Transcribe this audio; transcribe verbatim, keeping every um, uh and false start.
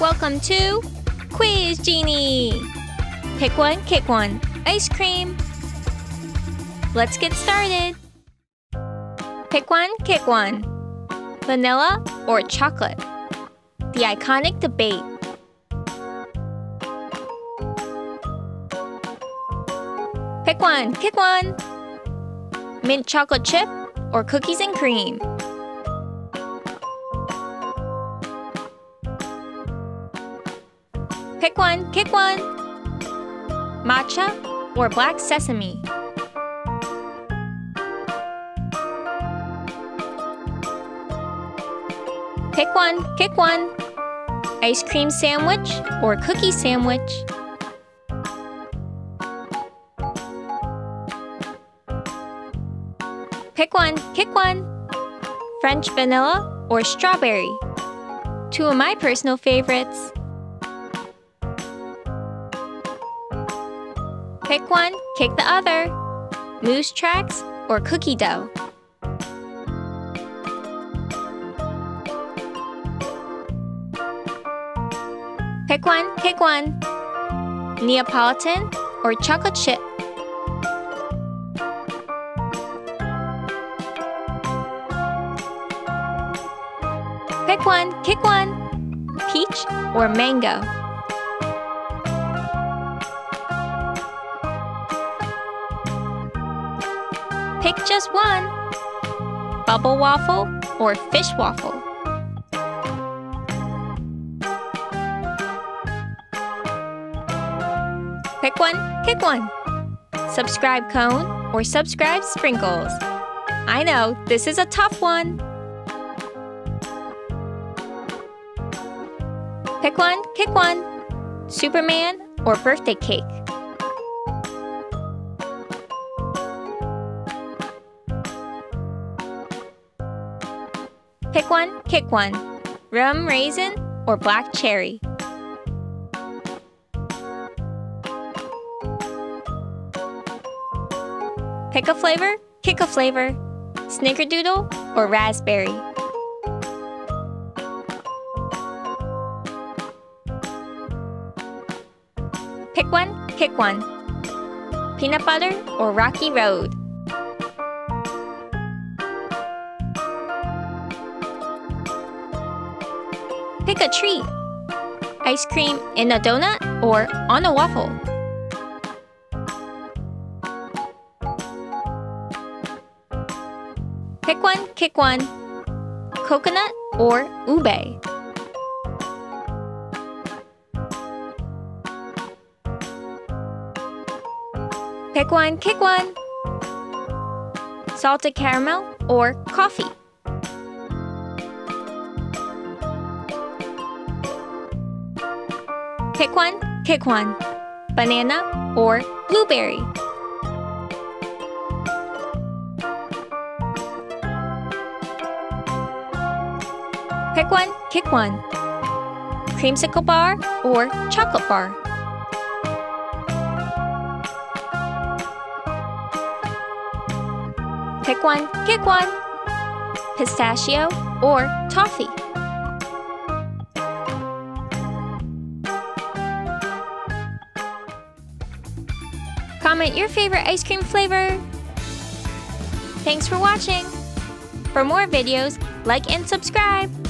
Welcome to Quiz Genie! Pick one, kick one. Ice cream! Let's get started! Pick one, kick one. Vanilla or chocolate? The iconic debate. Pick one, kick one. Mint chocolate chip or cookies and cream? Pick one, kick one. Matcha or black sesame? Pick one, kick one. Ice cream sandwich or cookie sandwich? Pick one, kick one. French vanilla or strawberry? Two of my personal favorites. Pick one, kick the other. Moose tracks or cookie dough? Pick one, pick one. Neapolitan or chocolate chip? Pick one, pick one. Peach or mango? Pick just one. Bubble waffle or fish waffle? Pick one, pick one. Subscribe cone or subscribe sprinkles? I know, this is a tough one. Pick one, pick one. Superman or birthday cake? Pick one, pick one. Rum raisin or black cherry? Pick a flavor, kick a flavor. Snickerdoodle or raspberry? Pick one, pick one. Peanut butter or rocky road? Pick a treat. Ice cream in a donut or on a waffle? Pick one, kick one. Coconut or ube? Pick one, kick one. Salted caramel or coffee? Pick one, kick one. Banana or blueberry? Pick one, kick one. Creamsicle bar or chocolate bar? Pick one, kick one. Pistachio or toffee? Comment your favorite ice cream flavor. Thanks for watching. For more videos, like and subscribe.